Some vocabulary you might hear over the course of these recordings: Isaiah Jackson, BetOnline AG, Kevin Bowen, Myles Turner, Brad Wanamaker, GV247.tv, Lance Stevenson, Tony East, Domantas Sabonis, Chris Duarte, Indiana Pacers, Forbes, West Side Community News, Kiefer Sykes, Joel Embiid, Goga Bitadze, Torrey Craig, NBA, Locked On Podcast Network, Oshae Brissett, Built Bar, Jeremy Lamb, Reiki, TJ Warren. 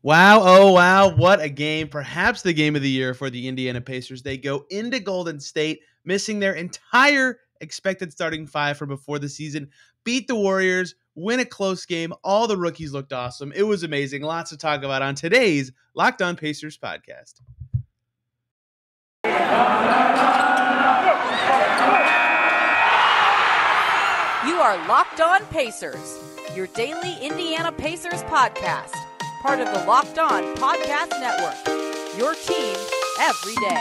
Wow, oh wow, what a game. Perhaps the game of the year for the Indiana Pacers. They go into Golden State, missing their entire expected starting five from before the season, beat the Warriors, win a close game. All the rookies looked awesome. It was amazing. Lots to talk about on today's Locked On Pacers podcast. You are Locked On Pacers, your daily Indiana Pacers podcast. Part of the Locked On Podcast Network, your team every day.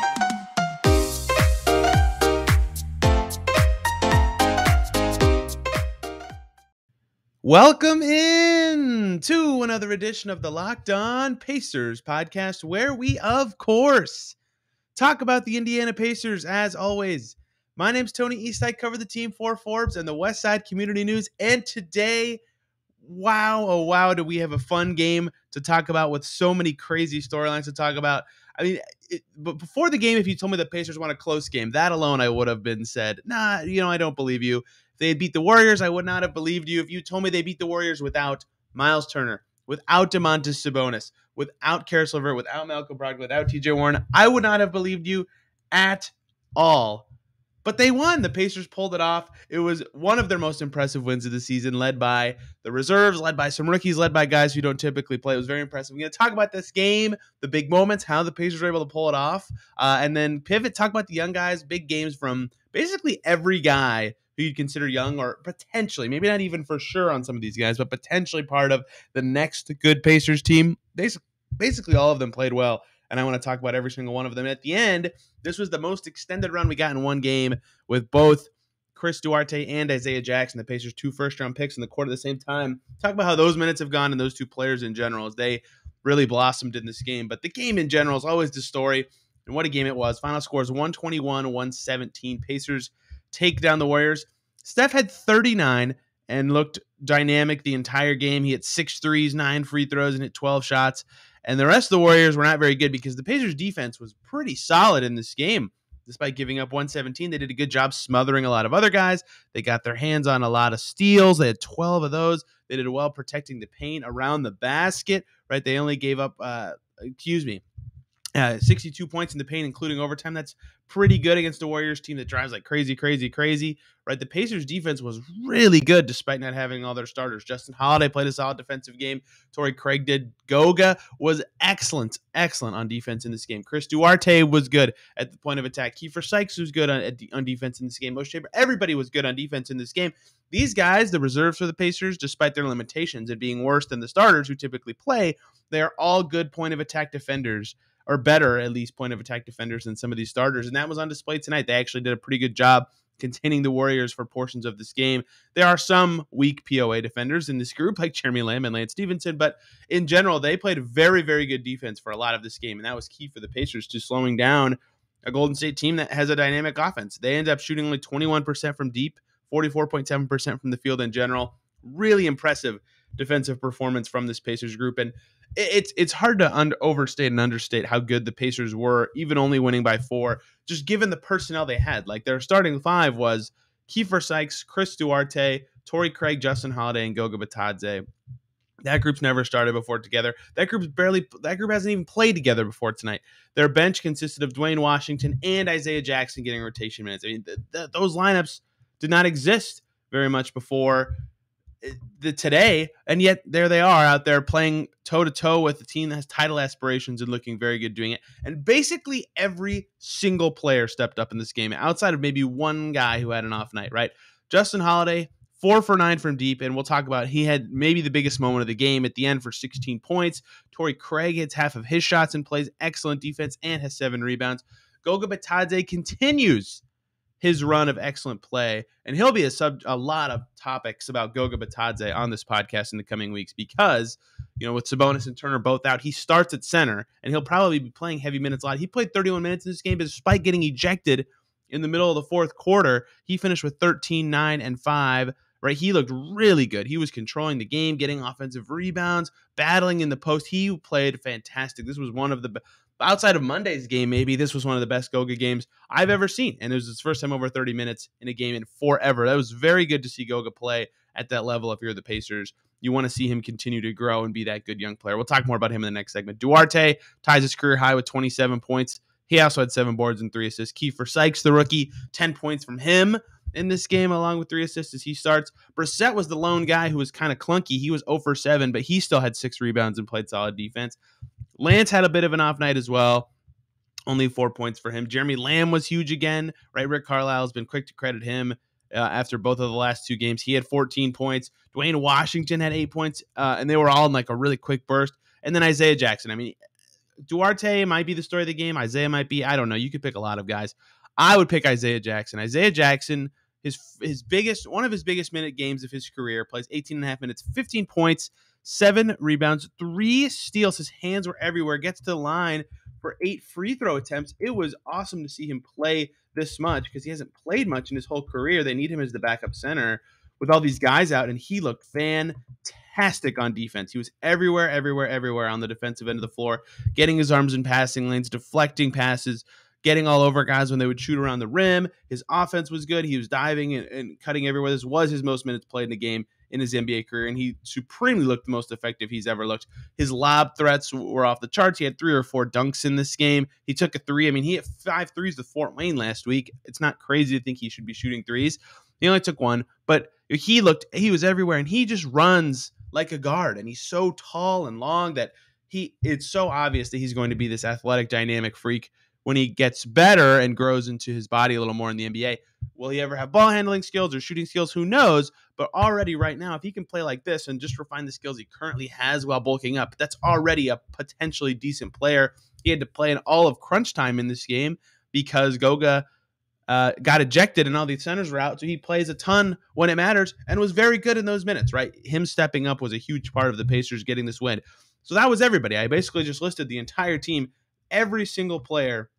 Welcome in to another edition of the Locked On Pacers podcast, where we, of course, talk about the Indiana Pacers as always. My name's Tony East. I cover the team for Forbes and the West Side Community News, and today, wow, oh wow, do we have a fun game to talk about with so many crazy storylines to talk about. I mean, but before the game, if you told me the Pacers won a close game, that alone I would have been said, nah, you know, I don't believe you. If they beat the Warriors, I would not have believed you. If you told me they beat the Warriors without Myles Turner, without Domantas Sabonis, without Caris LeVert, without Malcolm Brogdon, without TJ Warren, I would not have believed you at all. But they won. The Pacers pulled it off. It was one of their most impressive wins of the season, led by the reserves, led by some rookies, led by guys who don't typically play. It was very impressive. We're going to talk about this game, the big moments, how the Pacers were able to pull it off, and then pivot, talk about the young guys, big games from basically every guy who you'd consider young or potentially, maybe not even for sure on some of these guys, but potentially part of the next good Pacers team. Basically all of them played well. And I want to talk about every single one of them. At the end, this was the most extended run we got in one game with both Chris Duarte and Isaiah Jackson, the Pacers' two first-round picks in the court at the same time. Talk about how those minutes have gone and those two players in general as they really blossomed in this game. But the game in general is always the story, and what a game it was. Final score is 121-117. Pacers take down the Warriors. Steph had 39 and looked dynamic the entire game. He hit 6 threes, 9 free throws, and hit 12 shots. And the rest of the Warriors were not very good because the Pacers' defense was pretty solid in this game. Despite giving up 117, they did a good job smothering a lot of other guys. They got their hands on a lot of steals. They had 12 of those. They did well protecting the paint around the basket, right? They only gave up, 62 points in the paint, including overtime. That's pretty good against the Warriors team that drives like crazy, right? The Pacers defense was really good despite not having all their starters. Justin Holiday played a solid defensive game. Torrey Craig did. Goga was excellent on defense in this game. Chris Duarte was good at the point of attack. Kiefer Sykes was good on defense in this game. Oshae Brissett, everybody was good on defense in this game. These guys, the reserves for the Pacers, despite their limitations and being worse than the starters who typically play, they are all good point of attack defenders, or better, at least, point of attack defenders than some of these starters. And that was on display tonight. They actually did a pretty good job containing the Warriors for portions of this game. There are some weak POA defenders in this group, like Jeremy Lamb and Lance Stevenson, but in general, they played very, very good defense for a lot of this game, and that was key for the Pacers to slowing down a Golden State team that has a dynamic offense. They end up shooting only 21% from deep, 44.7% from the field in general. Really impressive defensive performance from this Pacers group, and it's hard to overstate and understate how good the Pacers were, even only winning by 4, just given the personnel they had. Like, their starting five was Kiefer Sykes, Chris Duarte, Torrey Craig, Justin Holiday, and Goga Bitadze. That group's never started before together. That group hasn't even played together before tonight. Their bench consisted of Duane Washington and Isaiah Jackson getting rotation minutes. I mean, those lineups did not exist very much before today, and yet there they are out there playing toe-to-toe with a team that has title aspirations and looking very good doing it. And basically every single player stepped up in this game, outside of maybe one guy who had an off night, right? Justin Holiday, 4 for 9 from deep, and we'll talk about it. He had maybe the biggest moment of the game at the end for 16 points. Torrey Craig hits half of his shots and plays excellent defense and has 7 rebounds. Goga Bitadze continues his run of excellent play, and he'll be a lot of topics about Goga Bitadze on this podcast in the coming weeks because, you know, with Sabonis and Turner both out, he starts at center, and he'll probably be playing heavy minutes a lot. He played 31 minutes in this game, but despite getting ejected in the middle of the fourth quarter, he finished with 13, 9, and 5, right? He looked really good. He was controlling the game, getting offensive rebounds, battling in the post. He played fantastic. This was one of the outside of Monday's game, maybe this was one of the best Goga games I've ever seen. And it was his first time over 30 minutes in a game in forever. That was very good to see Goga play at that level if you're the Pacers. You want to see him continue to grow and be that good young player. We'll talk more about him in the next segment. Duarte ties his career high with 27 points. He also had 7 boards and 3 assists. Kiefer Sykes, the rookie, 10 points from him in this game, along with 3 assists as he starts. Brissett was the lone guy who was kind of clunky. He was 0 for 7, but he still had 6 rebounds and played solid defense. Lance had a bit of an off night as well. Only 4 points for him. Jeremy Lamb was huge again, right? Rick Carlisle has been quick to credit him after both of the last 2 games. He had 14 points. Duane Washington had 8 points, and they were all in like a really quick burst. And then Isaiah Jackson. I mean, Duarte might be the story of the game. Isaiah might be. I don't know. You could pick a lot of guys. I would pick Isaiah Jackson. Isaiah Jackson, one of his biggest minute games of his career, plays 18 and a half minutes, 15 points, 7 rebounds, 3 steals. His hands were everywhere. Gets to the line for 8 free throw attempts. It was awesome to see him play this much because he hasn't played much in his whole career. They need him as the backup center with all these guys out, and he looked fantastic on defense. He was everywhere on the defensive end of the floor, getting his arms in passing lanes, deflecting passes, getting all over guys when they would shoot around the rim. His offense was good. He was diving and cutting everywhere. This was his most minutes played in the game in his NBA career, and he supremely looked the most effective he's ever looked. His lob threats were off the charts. He had 3 or 4 dunks in this game. He took a 3. I mean, he hit 5 threes with Fort Wayne last week. It's not crazy to think he should be shooting 3s. He only took 1, but he was everywhere, and he just runs like a guard, and he's so tall and long that it's so obvious that he's going to be this athletic, dynamic freak when he gets better and grows into his body a little more in the NBA. Will he ever have ball handling skills or shooting skills? Who knows? But already right now, if he can play like this and just refine the skills he currently has while bulking up, that's already a potentially decent player. He had to play in all of crunch time in this game because Goga got ejected and all the centers were out. So he plays a ton when it matters and was very good in those minutes, right? Him stepping up was a huge part of the Pacers getting this win. So that was everybody. I basically just listed the entire team. Every single player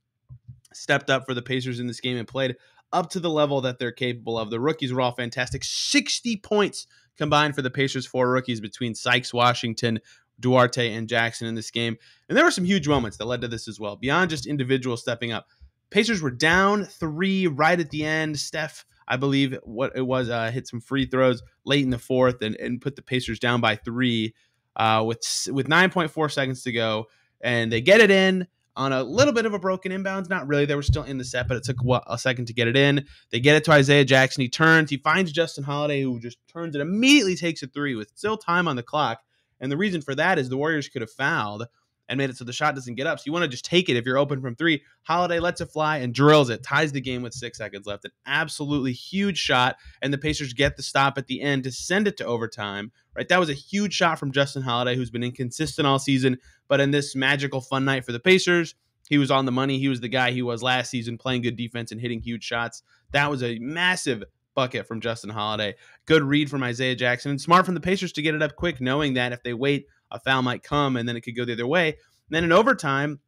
stepped up for the Pacers in this game and played up to the level that they're capable of. The rookies were all fantastic. 60 points combined for the Pacers' 4 rookies between Sykes, Washington, Duarte, and Jackson in this game. And there were some huge moments that led to this as well, beyond just individuals stepping up. Pacers were down 3 right at the end. Steph, I believe what it was, hit some free throws late in the 4th and put the Pacers down by 3 with 9.4 seconds to go. And they get it in on a little bit of a broken inbounds. Not really. They were still in the set, but it took a second to get it in. They get it to Isaiah Jackson. He turns. He finds Justin Holiday, who just turns and immediately takes a 3 with still time on the clock. And the reason for that is the Warriors could have fouled and made it so the shot doesn't get up. So you want to just take it if you're open from 3. Holiday lets it fly and drills it. Ties the game with 6 seconds left. An absolutely huge shot. And the Pacers get the stop at the end to send it to overtime. Right, that was a huge shot from Justin Holiday, who's been inconsistent all season. But in this magical fun night for the Pacers, he was on the money. He was the guy he was last season, playing good defense and hitting huge shots. That was a massive bucket from Justin Holiday. Good read from Isaiah Jackson. And smart from the Pacers to get it up quick, knowing that if they wait, a foul might come, and then it could go the other way. And then in overtime,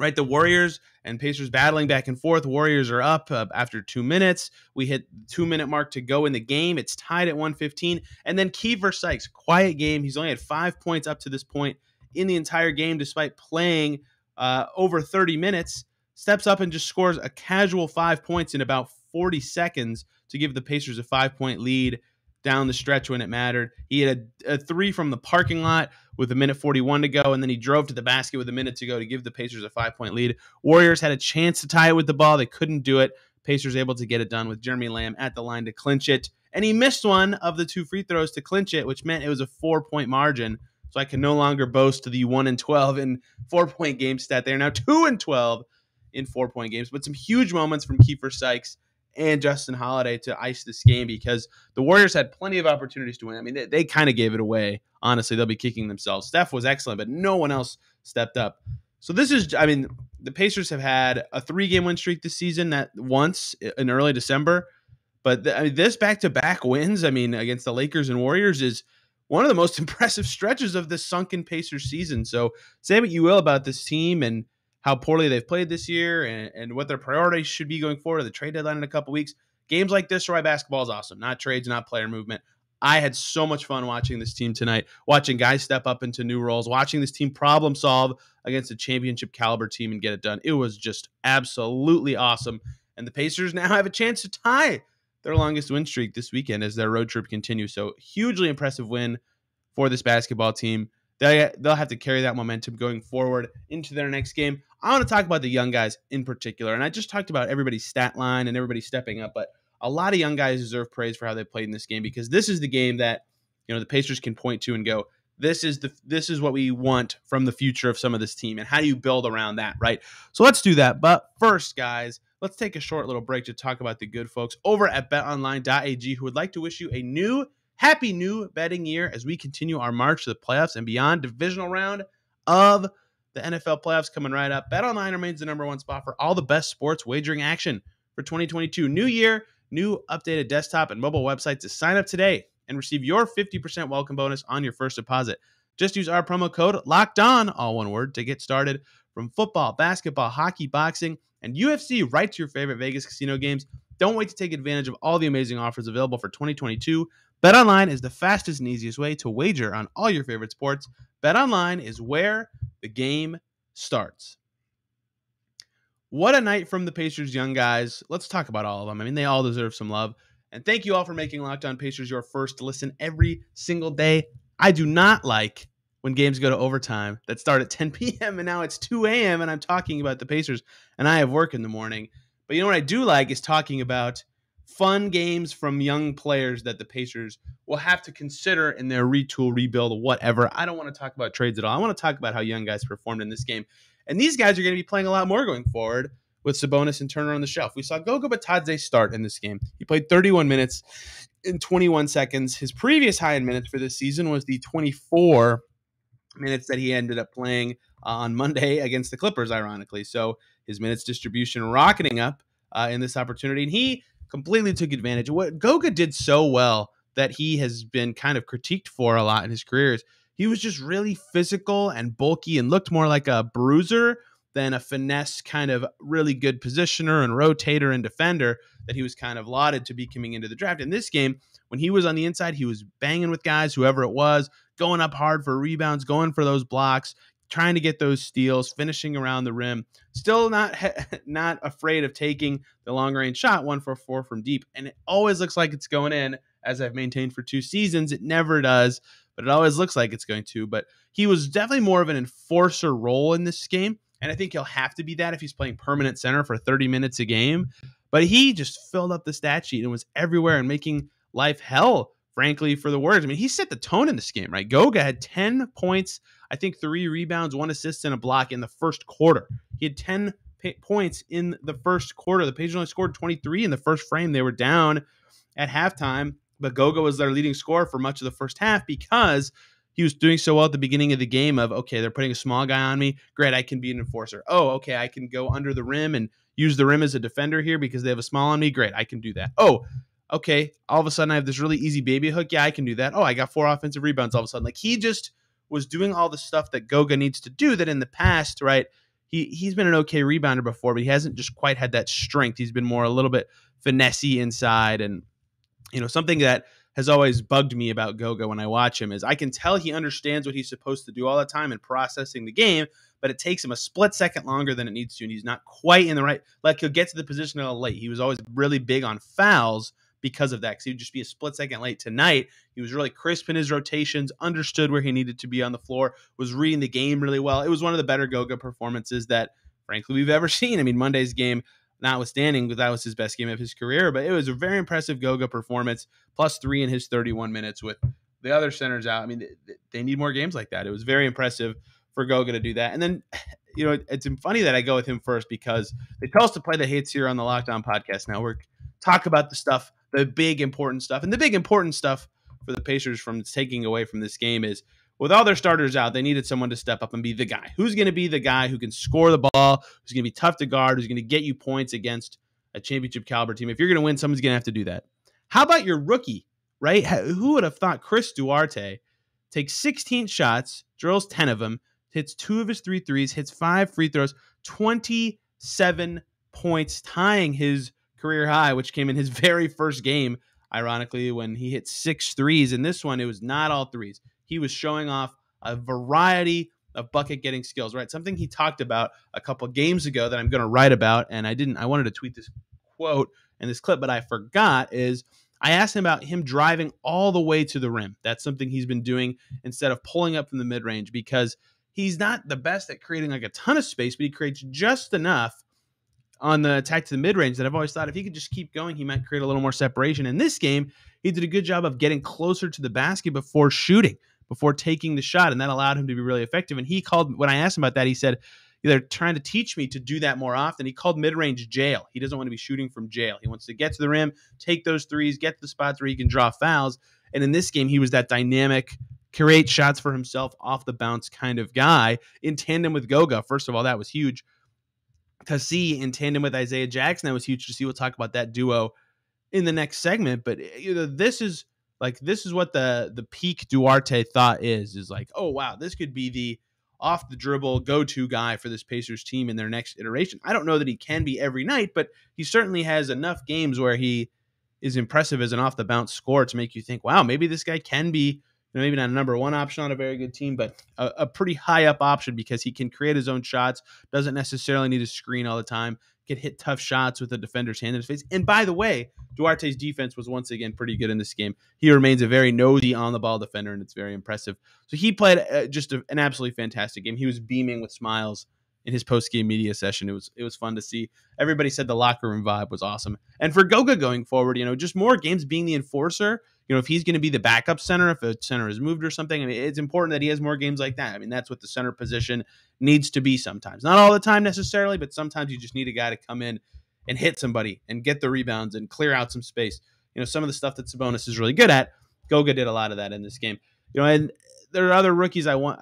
right, the Warriors and Pacers battling back and forth. Warriors are up after 2 minutes. We hit the 2-minute mark to go in the game. It's tied at 1:15. And then Kiefer Sykes, quiet game. He's only had 5 points up to this point in the entire game, despite playing over 30 minutes. Steps up and just scores a casual 5 points in about 40 seconds to give the Pacers a 5-point lead down the stretch when it mattered. He had a 3 from the parking lot with 1:41 to go, and then he drove to the basket with 1 minute to go to give the Pacers a 5-point lead. Warriors had a chance to tie it with the ball. They couldn't do it. Pacers able to get it done with Jeremy Lamb at the line to clinch it, and he missed 1 of the 2 free throws to clinch it, which meant it was a 4-point margin, so I can no longer boast the 1-12 in 4-point game stat. They are now 2-12 in 4-point games, but some huge moments from Kiefer Sykes and Justin Holiday to ice this game because the Warriors had plenty of opportunities to win. I mean, they kind of gave it away. Honestly, they'll be kicking themselves. Steph was excellent, but no one else stepped up. So this is, I mean, the Pacers have had a 3-game win streak this season that once in early December. But this back-to-back wins, I mean, against the Lakers and Warriors is one of the most impressive stretches of this sunken Pacers season. So say what you will about this team and how poorly they've played this year and what their priorities should be going forward to the trade deadline in a couple weeks. Games like this, why basketball is awesome. Not trades, not player movement. I had so much fun watching this team tonight, watching guys step up into new roles, watching this team problem solve against a championship caliber team and get it done. It was just absolutely awesome. And the Pacers now have a chance to tie their longest win streak this weekend as their road trip continues. So hugely impressive win for this basketball team. They'll have to carry that momentum going forward into their next game. I want to talk about the young guys in particular, and I just talked about everybody's stat line and everybody stepping up, but a lot of young guys deserve praise for how they played in this game, because this is the game that, you know, the Pacers can point to and go, this is what we want from the future of some of this team, and how do you build around that, right? So let's do that. But first, guys, let's take a short little break to talk about the good folks over at betonline.ag, who would like to wish you a new happy new betting year as we continue our march to the playoffs and beyond. Divisional round of the NFL playoffs coming right up. BetOnline remains the #1 spot for all the best sports wagering action for 2022. New year, new updated desktop and mobile website to sign up today and receive your 50% welcome bonus on your first deposit. Just use our promo code LOCKEDON, all one word, to get started. From football, basketball, hockey, boxing, and UFC right to your favorite Vegas casino games. Don't wait to take advantage of all the amazing offers available for 2022. BetOnline is the fastest and easiest way to wager on all your favorite sports. BetOnline is where the game starts. What a night from the Pacers young guys. Let's talk about all of them. I mean, they all deserve some love. And thank you all for making Locked On Pacers your first listen every single day. I do not like when games go to overtime that start at 10 p.m. and now it's 2 a.m. and I'm talking about the Pacers and I have work in the morning. But you know what I do like is talking about fun games from young players that the Pacers will have to consider in their retool, rebuild, whatever. I don't want to talk about trades at all. I want to talk about how young guys performed in this game. And these guys are going to be playing a lot more going forward with Sabonis and Turner on the shelf. We saw Goga Bitadze start in this game. He played 31 minutes and 21 seconds. His previous high in minutes for this season was the 24 minutes that he ended up playing on Monday against the Clippers, ironically. So his minutes distribution rocketing up in this opportunity. And he completely took advantage. What Goga did so well that he has been kind of critiqued for a lot in his career is he was just really physical and bulky and looked more like a bruiser than a finesse kind of really good positioner and rotator and defender that he was kind of lauded to be coming into the draft. In this game, when he was on the inside, he was banging with guys, whoever it was, going up hard for rebounds, going for those blocks, trying to get those steals, finishing around the rim, still not afraid of taking the long-range shot, 1 for 4 from deep. And it always looks like it's going in, as I've maintained for 2 seasons. It never does, but it always looks like it's going to. But he was definitely more of an enforcer role in this game, and I think he'll have to be that if he's playing permanent center for 30 minutes a game. But he just filled up the stat sheet and was everywhere and making life hell, frankly, for the Warriors. I mean, he set the tone in this game, right? Goga had 10 points, I think 3 rebounds, 1 assist, and a block in the first quarter. He had 10 points in the first quarter. The Pacers only scored 23 in the first frame. They were down at halftime, but Goga was their leading scorer for much of the first half because he was doing so well at the beginning of the game of, okay, they're putting a small guy on me. Great, I can be an enforcer. Oh, okay, I can go under the rim and use the rim as a defender here because they have a small on me. Great, I can do that. Oh, okay, all of a sudden I have this really easy baby hook. Yeah, I can do that. Oh, I got 4 offensive rebounds all of a sudden. Like, he just was doing all the stuff that Goga needs to do that in the past, right? He's been an okay rebounder before, but he hasn't just quite had that strength. He's been more a little bit finessey inside. And, you know, something that has always bugged me about Goga when I watch him is I can tell he understands what he's supposed to do all the time and processing the game, but it takes him a split second longer than it needs to, and he's not quite in the right. Like, he'll get to the position late. He was always really big on fouls because of that, because he would just be a split second late. Tonight, he was really crisp in his rotations, understood where he needed to be on the floor, was reading the game really well. It was one of the better Goga performances that, frankly, we've ever seen. I mean, Monday's game notwithstanding, that was his best game of his career, but it was a very impressive Goga performance, +3 in his 31 minutes with the other centers out. I mean, they need more games like that. It was very impressive for Goga to do that. And then, you know, it's funny that I go with him first because they tell us to play the hits here on the Locked On Podcast Network, talk about the stuff, the big important stuff. And the big important stuff for the Pacers from taking away from this game is, with all their starters out, they needed someone to step up and be the guy. Who's going to be the guy who can score the ball, who's going to be tough to guard, who's going to get you points against a championship caliber team? If you're going to win, someone's going to have to do that. How about your rookie, right? Who would have thought Chris Duarte takes 16 shots, drills 10 of them, hits 2 of his 3 threes, hits 5 free throws, 27 points, tying his career high, which came in his very first game, ironically, when he hit 6 threes. In this one, it was not all threes. He was showing off a variety of bucket-getting skills, right? Something he talked about a couple games ago that I'm going to write about, and I wanted to tweet this quote in this clip, but I forgot is I asked him about him driving all the way to the rim. That's something he's been doing instead of pulling up from the mid-range, because he's not the best at creating like a ton of space, but he creates just enough on the attack to the mid-range that I've always thought if he could just keep going, he might create a little more separation. In this game, he did a good job of getting closer to the basket before shooting, before taking the shot, and that allowed him to be really effective. And he called, when I asked him about that, he said, they're trying to teach me to do that more often. He called mid-range jail. He doesn't want to be shooting from jail. He wants to get to the rim, take those threes, get to the spots where he can draw fouls. And in this game, he was that dynamic, create shots for himself off the bounce kind of guy in tandem with Goga. First of all, that was huge to see in tandem with Isaiah Jackson. That was huge to see. We'll talk about that duo in the next segment, but you know, this is what the peak Duarte thought is like, oh wow, this could be the off the dribble go-to guy for this Pacers team in their next iteration. I don't know that he can be every night, but he certainly has enough games where he is impressive as an off the bounce scorer to make you think, wow, maybe this guy can be, you know, maybe not a number one option on a very good team, but a pretty high up option, because he can create his own shots, doesn't necessarily need to screen all the time, can hit tough shots with a defender's hand in his face. And by the way, Duarte's defense was once again pretty good in this game. He remains a very nosy on the ball defender, and it's very impressive. So he played an absolutely fantastic game. He was beaming with smiles in his post-game media session. It was fun to see. Everybody said the locker room vibe was awesome. And for Goga going forward, you know, just more games being the enforcer. You know, if he's going to be the backup center, if a center is moved or something, I mean, it's important that he has more games like that. I mean, that's what the center position needs to be sometimes. Not all the time necessarily, but sometimes you just need a guy to come in and hit somebody and get the rebounds and clear out some space. You know, some of the stuff that Sabonis is really good at, Goga did a lot of that in this game. You know, and there are other rookies I want.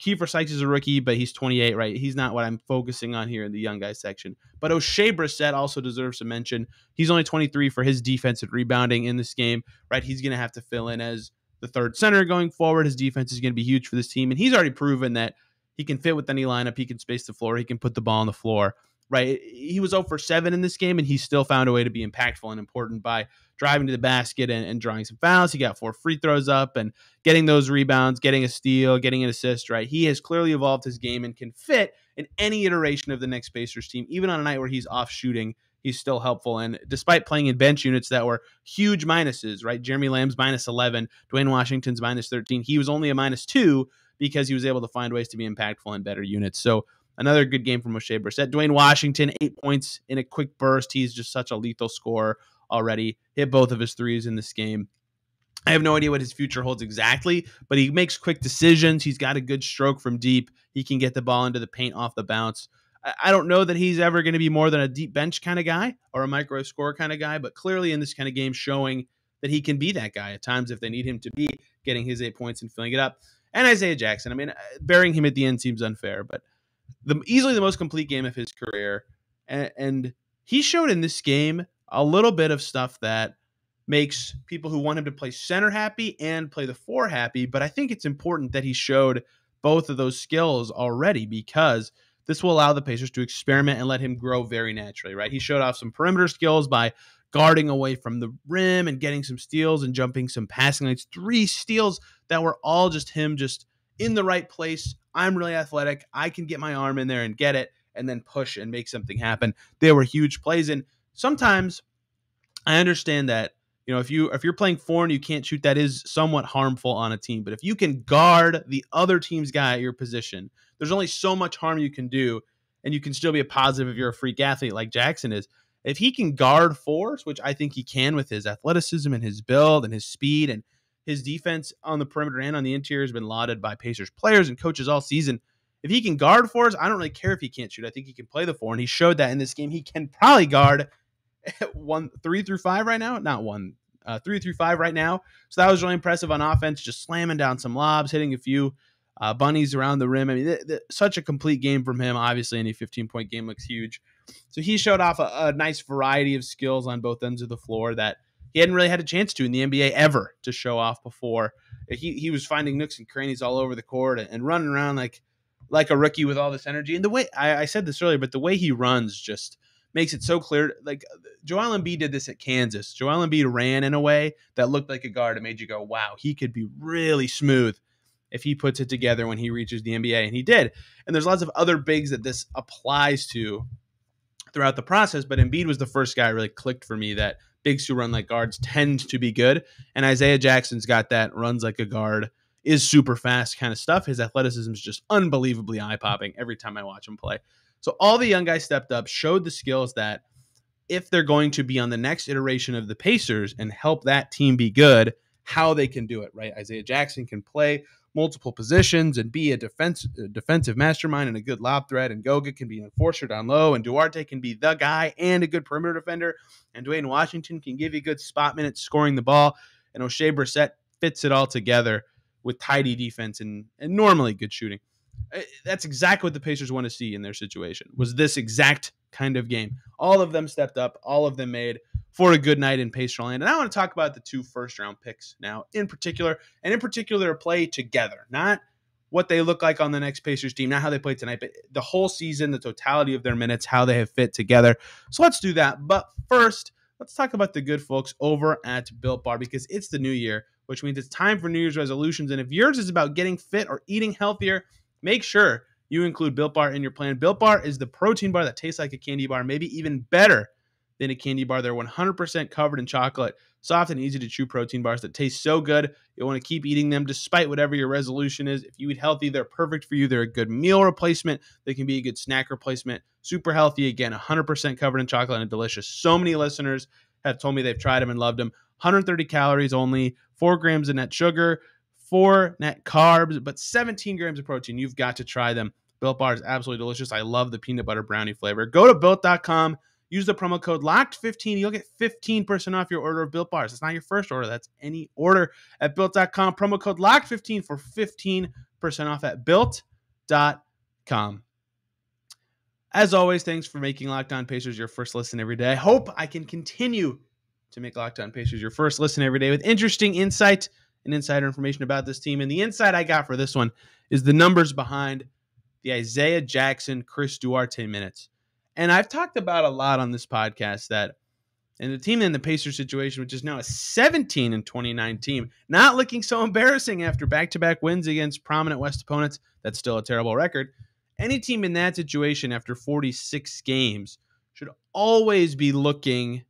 Kiefer Sykes is a rookie, but he's 28, right? He's not what I'm focusing on here in the young guys section. But Oshae Brissett also deserves some mention. He's only 23 for his defensive rebounding in this game, right? He's going to have to fill in as the third center going forward. His defense is going to be huge for this team, and he's already proven that he can fit with any lineup. He can space the floor. He can put the ball on the floor, right? He was 0 for 7 in this game, and he still found a way to be impactful and important by driving to the basket and drawing some fouls. He got 4 free throws up and getting those rebounds, getting a steal, getting an assist, right? He has clearly evolved his game and can fit in any iteration of the next Pacers team. Even on a night where he's off shooting, he's still helpful. And despite playing in bench units that were huge minuses, right? Jeremy Lamb's -11, Duane Washington's -13. He was only a -2 because he was able to find ways to be impactful in better units. So another good game from Oshae Brissett. Duane Washington, 8 points in a quick burst. He's just such a lethal scorer already. Hit both of his threes in this game. I have no idea what his future holds exactly, but he makes quick decisions. He's got a good stroke from deep. He can get the ball into the paint off the bounce. I don't know that he's ever going to be more than a deep bench kind of guy or a micro score kind of guy, but clearly in this kind of game showing that he can be that guy at times if they need him to be, getting his 8 points and filling it up. And Isaiah Jackson, I mean, burying him at the end seems unfair, but easily the most complete game of his career. And he showed in this game a little bit of stuff that makes people who want him to play center happy and play the 4 happy. But I think it's important that he showed both of those skills already, because this will allow the Pacers to experiment and let him grow very naturally, right? He showed off some perimeter skills by guarding away from the rim and getting some steals and jumping some passing lanes. 3 steals that were all just him just in the right place. I'm really athletic. I can get my arm in there and get it and then push and make something happen. They were huge plays. And sometimes I understand that, you know, if you're playing 4 and you can't shoot, that is somewhat harmful on a team. But if you can guard the other team's guy at your position, there's only so much harm you can do, and you can still be a positive if you're a freak athlete like Jackson is. If he can guard 4s, which I think he can with his athleticism and his build and his speed, and his defense on the perimeter and on the interior has been lauded by Pacers players and coaches all season. If he can guard 4s, I don't really care if he can't shoot. I think he can play the 4, and he showed that in this game. He can probably guard 3 through 5 right now. 3 through 5 right now. So that was really impressive on offense, just slamming down some lobs, hitting a few bunnies around the rim. I mean, such a complete game from him. Obviously, any 15-point game looks huge. So he showed off a nice variety of skills on both ends of the floor that he hadn't really had a chance to in the NBA ever to show off before. He was finding nooks and crannies all over the court and running around like a rookie with all this energy. And the way I said this earlier, but the way he runs just makes it so clear. Like Joel Embiid did this at Kansas. Joel Embiid ran in a way that looked like a guard. It made you go, wow, he could be really smooth if he puts it together when he reaches the NBA. And he did. And there's lots of other bigs that this applies to throughout the process, but Embiid was the first guy really clicked for me that bigs who run like guards tend to be good. And Isaiah Jackson's got that runs like a guard, is super fast kind of stuff. His athleticism is just unbelievably eye-popping every time I watch him play. So all the young guys stepped up, showed the skills that if they're going to be on the next iteration of the Pacers and help that team be good, how they can do it, right? Isaiah Jackson can play multiple positions and be a defensive mastermind and a good lob threat, and Goga can be an enforcer down low, and Duarte can be the guy and a good perimeter defender, and Duane Washington can give you good spot minutes scoring the ball, and Oshae Brissett fits it all together with tidy defense and normally good shooting. That's exactly what the Pacers want to see in their situation, was this exact kind of game. All of them stepped up, all of them made for a good night in Pacerland. And I want to talk about the two first-round picks now in particular, play together, not what they look like on the next Pacers team, not how they play tonight, but the whole season, the totality of their minutes, how they have fit together. So let's do that. But first, let's talk about the good folks over at Built Bar, because it's the new year, which means it's time for New Year's resolutions. And if yours is about getting fit or eating healthier, make sure you include Built Bar in your plan. Built Bar is the protein bar that tastes like a candy bar, maybe even better than a candy bar. They're 100% covered in chocolate, soft and easy to chew protein bars that taste so good, you'll want to keep eating them despite whatever your resolution is. If you eat healthy, they're perfect for you. They're a good meal replacement. They can be a good snack replacement. Super healthy, again, 100% covered in chocolate and delicious. So many listeners have told me they've tried them and loved them. 130 calories only, 4 grams of net sugar, 4 net carbs, but 17 grams of protein. You've got to try them. Built Bar is absolutely delicious. I love the peanut butter brownie flavor. Go to Built.com. Use the promo code LOCKED15. You'll get 15% off your order of Built Bars. It's not your first order. That's any order at Built.com. Promo code LOCKED15 for 15% off at Built.com. As always, thanks for making Locked On Pacers your first listen every day. I hope I can continue to make Locked On Pacers your first listen every day with interesting insight and insider information about this team. And the insight I got for this one is the numbers behind the Isaiah Jackson, Chris Duarte minutes. And I've talked about a lot on this podcast that in the team in the Pacers situation, which is now a 17-29 team, not looking so embarrassing after back-to-back wins against prominent West opponents, that's still a terrible record. Any team in that situation after 46 games should always be looking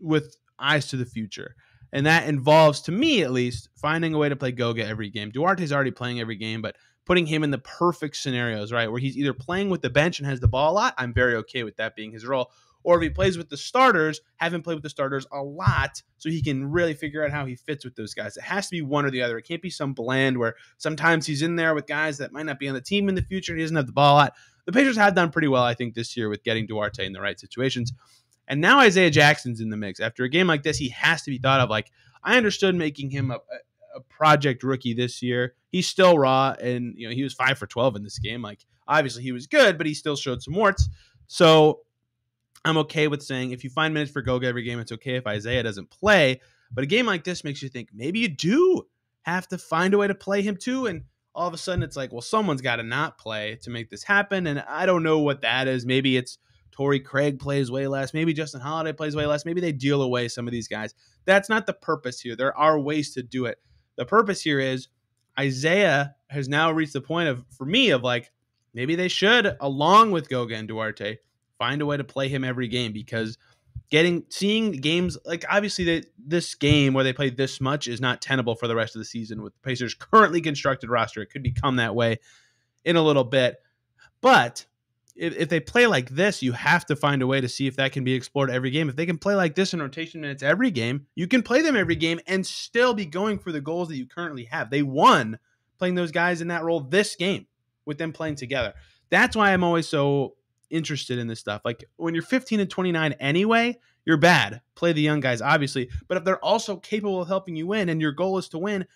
with eyes to the future. And that involves, to me at least, finding a way to play Goga every game. Duarte's already playing every game, but putting him in the perfect scenarios, right, where he's either playing with the bench and has the ball a lot, I'm very okay with that being his role, or if he plays with the starters, have him play with the starters a lot so he can really figure out how he fits with those guys. It has to be one or the other. It can't be some bland where sometimes he's in there with guys that might not be on the team in the future and he doesn't have the ball a lot. The Pacers have done pretty well, I think, this year with getting Duarte in the right situations. And now Isaiah Jackson's in the mix. After a game like this, he has to be thought of like, I understood making him a project rookie this year. He's still raw, and you know he was 5 for 12 in this game. Like obviously he was good, but he still showed some warts. So I'm okay with saying if you find minutes for Goga every game, it's okay if Isaiah doesn't play. But a game like this makes you think maybe you do have to find a way to play him too. And all of a sudden it's like, well, someone's got to not play to make this happen. And I don't know what that is. Maybe it's Torrey Craig plays way less. Maybe Justin Holiday plays way less. Maybe they deal away some of these guys. That's not the purpose here. There are ways to do it. The purpose here is Isaiah has now reached the point of, for me, of like, maybe they should, along with Goga and Duarte, find a way to play him every game, because seeing games, like obviously this game where they play this much is not tenable for the rest of the season with the Pacers' currently constructed roster. It could become that way in a little bit. But if they play like this, you have to find a way to see if that can be explored every game. If they can play like this in rotation minutes every game, you can play them every game and still be going for the goals that you currently have. They won playing those guys in that role this game with them playing together. That's why I'm always so interested in this stuff. Like when you're 15-29 anyway, you're bad. Play the young guys, obviously. But if they're also capable of helping you win and your goal is to win,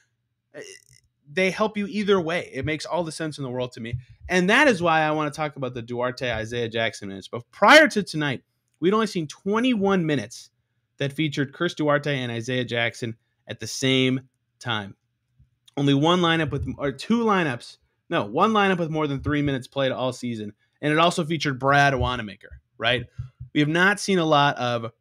they help you either way. It makes all the sense in the world to me. And that is why I want to talk about the Duarte, Isaiah Jackson minutes. But prior to tonight, we'd only seen 21 minutes that featured Chris Duarte and Isaiah Jackson at the same time. Only one lineup with more than 3 minutes played all season. And it also featured Brad Wanamaker, right? We have not seen a lot of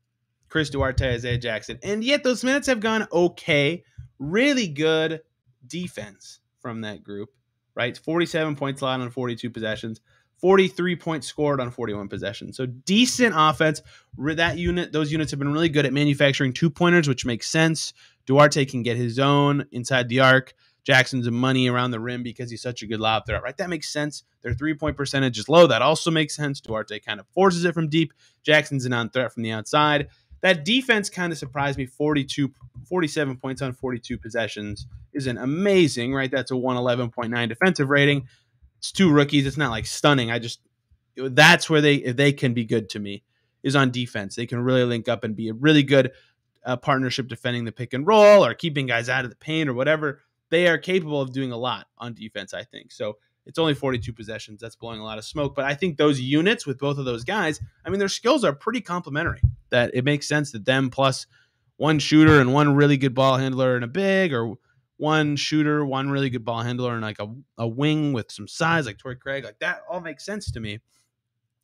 Chris Duarte, Isaiah Jackson. And yet those minutes have gone okay. Really good defense from that group, right? 47 points allowed on 42 possessions, 43 points scored on 41 possessions. So decent offense. That unit, those units have been really good at manufacturing two-pointers, which makes sense. Duarte can get his own inside the arc. Jackson's money around the rim because he's such a good lob threat, right? That makes sense. Their three-point percentage is low. That also makes sense. Duarte kind of forces it from deep. Jackson's a non-threat from the outside. That defense kind of surprised me. 47 points on 42 possessions isn't amazing, right? That's a 111.9 defensive rating. It's two rookies. It's not like stunning. That's where they can be good to me, is on defense. They can really link up and be a really good partnership defending the pick and roll or keeping guys out of the paint or whatever. They are capable of doing a lot on defense, I think. So it's only 42 possessions. That's blowing a lot of smoke. But I think those units with both of those guys, I mean, their skills are pretty complementary, that it makes sense that them plus one shooter and one really good ball handler and a big, or one shooter, one really good ball handler, and like a wing with some size like Torrey Craig, like that all makes sense to me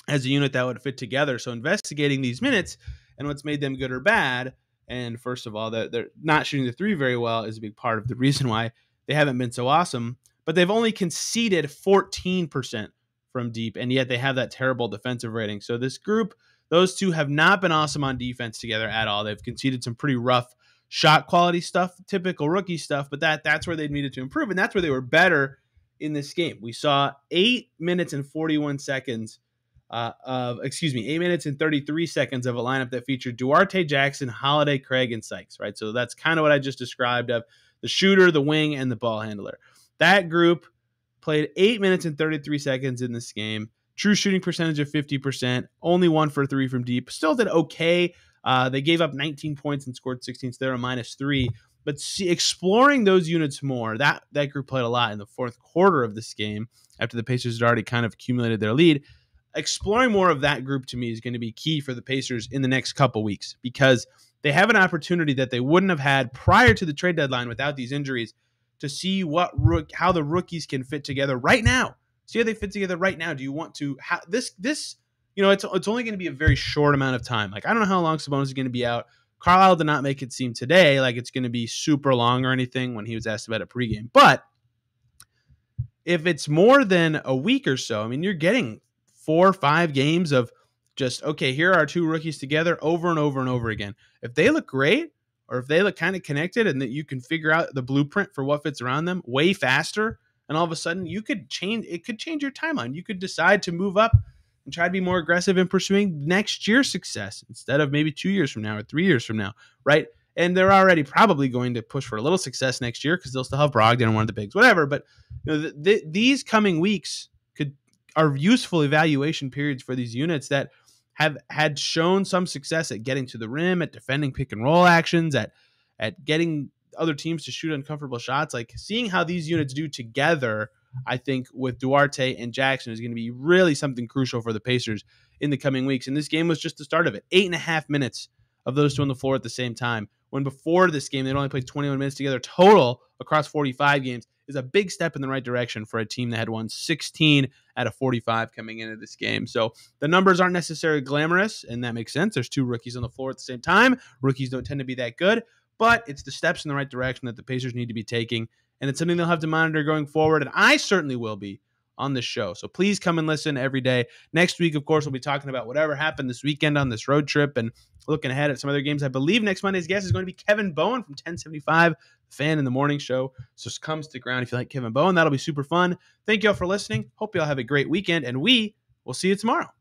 as a unit that would fit together. So investigating these minutes and what's made them good or bad, and first of all, that they're not shooting the three very well is a big part of the reason why they haven't been so awesome. But they've only conceded 14% from deep, and yet they have that terrible defensive rating. So this group, those two have not been awesome on defense together at all. They've conceded some pretty rough shot quality stuff, typical rookie stuff, but that's where they needed to improve, and that's where they were better in this game. We saw 8 minutes and 33 seconds of a lineup that featured Duarte, Jackson, Holiday, Craig, and Sykes, right? So that's kind of what I just described of the shooter, the wing, and the ball handler. That group played 8 minutes and 33 seconds in this game. True shooting percentage of 50%, only 1 for 3 from deep. Still did okay. They gave up 19 points and scored 16, so they're a -3. But exploring those units more, that group played a lot in the fourth quarter of this game after the Pacers had already kind of accumulated their lead. Exploring more of that group to me is going to be key for the Pacers in the next couple weeks, because they have an opportunity that they wouldn't have had prior to the trade deadline without these injuries to see how the rookies can fit together right now. See how they fit together right now. Do you want to this? You know, it's only going to be a very short amount of time. Like, I don't know how long Sabonis is going to be out. Carlisle did not make it seem today like it's going to be super long or anything when he was asked about it pregame. But if it's more than a week or so, I mean, you're getting 4 or 5 games of just, okay, here are two rookies together over and over and over again. If they look great, or if they look kind of connected, and that you can figure out the blueprint for what fits around them way faster, and all of a sudden it could change your timeline. You could decide to move up and try to be more aggressive in pursuing next year's success instead of maybe 2 years from now or 3 years from now, right? And they're already probably going to push for a little success next year because they'll still have Brogdon and one of the bigs, whatever. But you know, these coming weeks are useful evaluation periods for these units that have had shown some success at getting to the rim, at defending pick and roll actions, at getting other teams to shoot uncomfortable shots. Like, seeing how these units do together, I think, with Duarte and Jackson is going to be really something crucial for the Pacers in the coming weeks. And this game was just the start of it. 8.5 minutes of those two on the floor at the same time, when before this game, they'd only played 21 minutes together total across 45 games, is a big step in the right direction for a team that had won 16 out of 45 coming into this game. So the numbers aren't necessarily glamorous, and that makes sense. There's two rookies on the floor at the same time. Rookies don't tend to be that good, but it's the steps in the right direction that the Pacers need to be taking, and it's something they'll have to monitor going forward, and I certainly will be on this show. So please come and listen every day. Next week, of course, we'll be talking about whatever happened this weekend on this road trip and looking ahead at some other games. I believe next Monday's guest is going to be Kevin Bowen from 1075 Fan in the Morning Show. So just come stick around if you like Kevin Bowen. That'll be super fun. Thank you all for listening. Hope you all have a great weekend, and we will see you tomorrow.